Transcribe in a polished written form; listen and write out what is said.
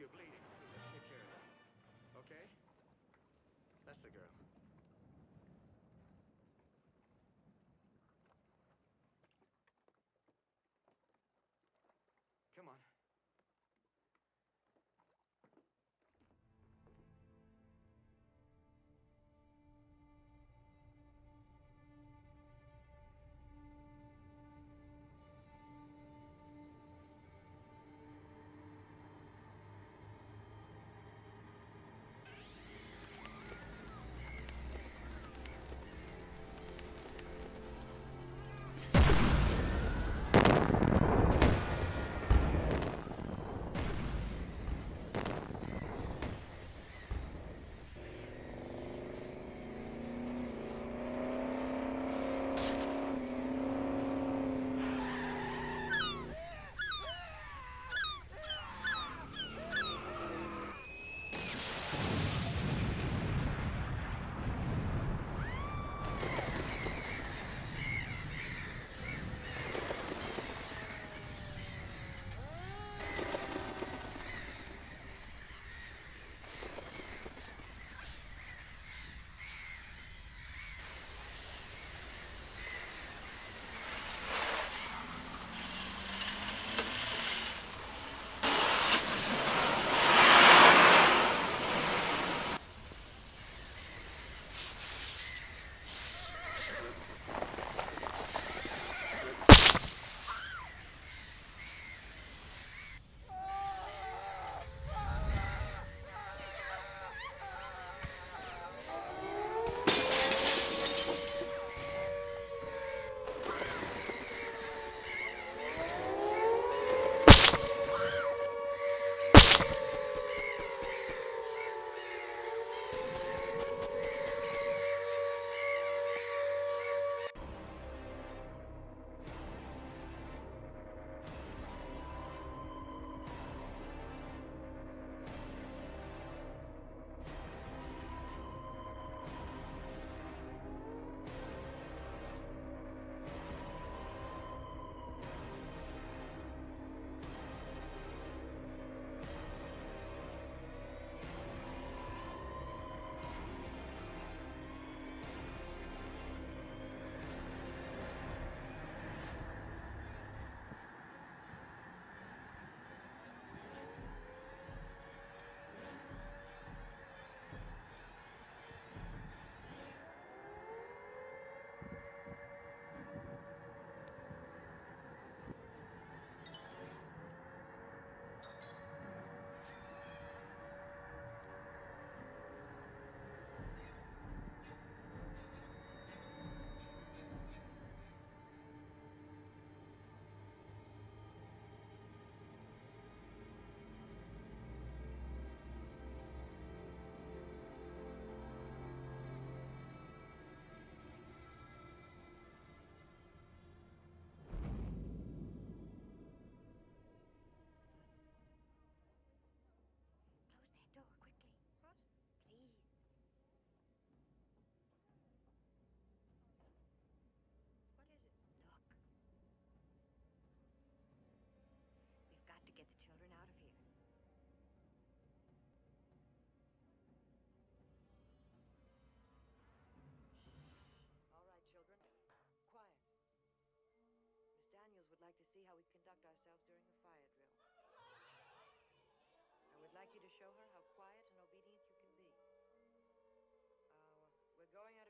you're bleeding. Take care of that. Okay? That's the girl. Come on. Get the children out of here. All right, children. Quiet. Miss Daniels would like to see how we conduct ourselves during the fire drill. I would like you to show her how quiet and obedient you can be. We're going out of